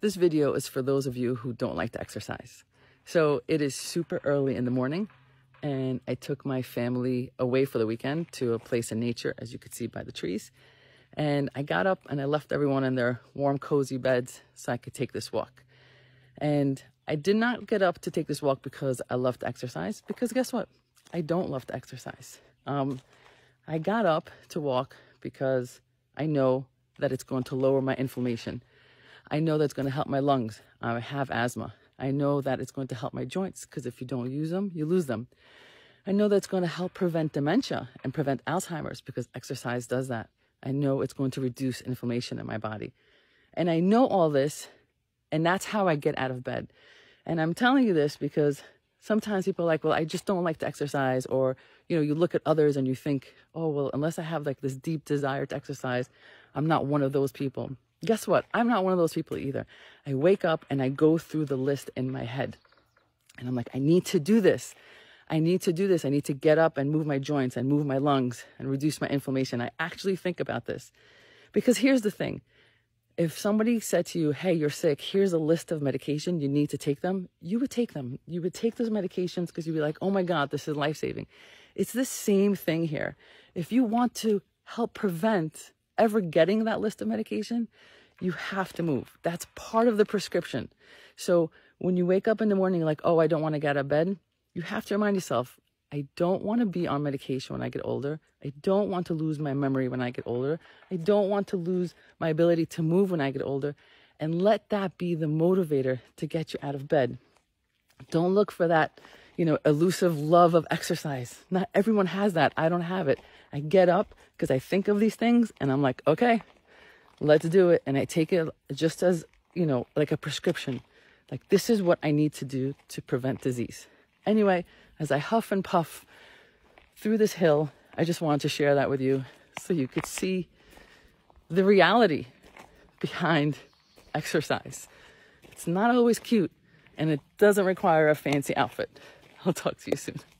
This video is for those of you who don't like to exercise. So it is super early in the morning and I took my family away for the weekend to a place in nature, as you could see by the trees. And I got up and I left everyone in their warm, cozy beds so I could take this walk. And I did not get up to take this walk because I love to exercise, because guess what? I don't love to exercise. I got up to walk because I know that it's going to lower my inflammation. I know that's going to help my lungs. I have asthma. I know that it's going to help my joints, because if you don't use them, you lose them. I know that's going to help prevent dementia and prevent Alzheimer's, because exercise does that. I know it's going to reduce inflammation in my body. And I know all this, and that's how I get out of bed. And I'm telling you this because sometimes people are like, well, I just don't like to exercise. Or, you know, you look at others and you think, oh, well, unless I have like this deep desire to exercise, I'm not one of those people. Guess what? I'm not one of those people either. I wake up and I go through the list in my head. And I'm like, I need to do this. I need to do this. I need to get up and move my joints and move my lungs and reduce my inflammation. I actually think about this. Because here's the thing. If somebody said to you, hey, you're sick, here's a list of medication, you need to take them, you would take them. You would take those medications because you'd be like, oh my God, this is life-saving. It's the same thing here. If you want to help prevent ever getting that list of medication, you have to move. That's part of the prescription. So when you wake up in the morning, like, oh, I don't want to get out of bed, you have to remind yourself, I don't want to be on medication when I get older. I don't want to lose my memory when I get older. I don't want to lose my ability to move when I get older. And let that be the motivator to get you out of bed. Don't look for that, you know, elusive love of exercise. Not everyone has that. I don't have it. I get up because I think of these things and I'm like, okay, let's do it. And I take it just as, you know, like a prescription. Like, this is what I need to do to prevent disease. Anyway, as I huff and puff through this hill, I just wanted to share that with you so you could see the reality behind exercise. It's not always cute, and it doesn't require a fancy outfit. I'll talk to you soon.